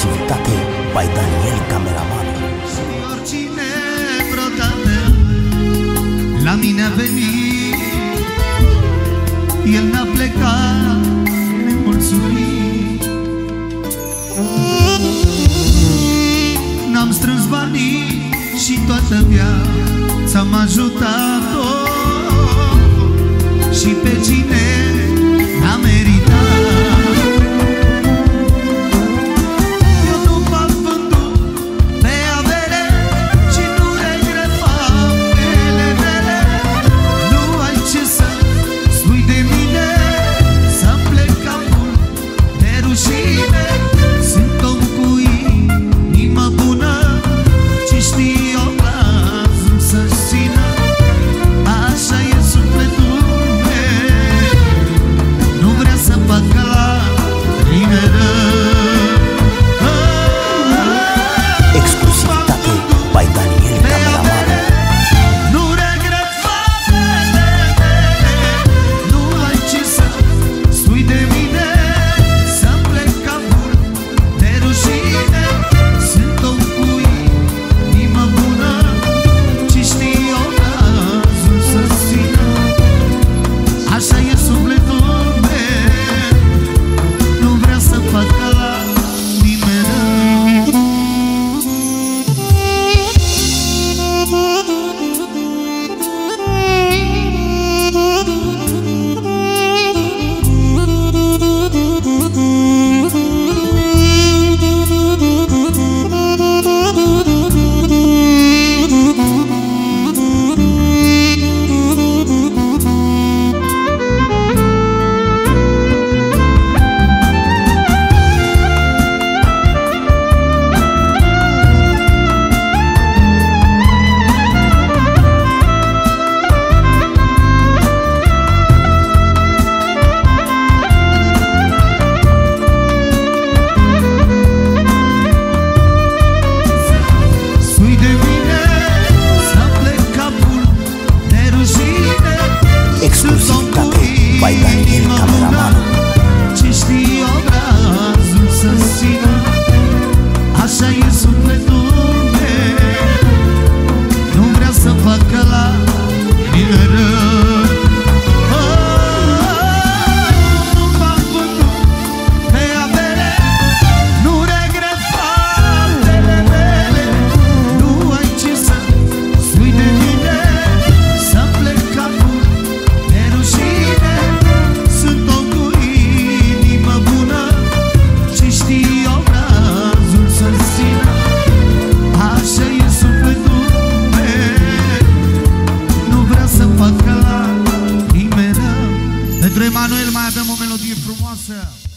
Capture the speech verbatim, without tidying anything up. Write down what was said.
Civitate by Daniel Cameraman. Signor Ginevro Taddeo, la mine venì, el n-a plecat nemulțumit. N-am strâns banii și toată viața m-a ajutat-o și pe cine n-a meritat. Manuel, mai avem o melodie frumoasă.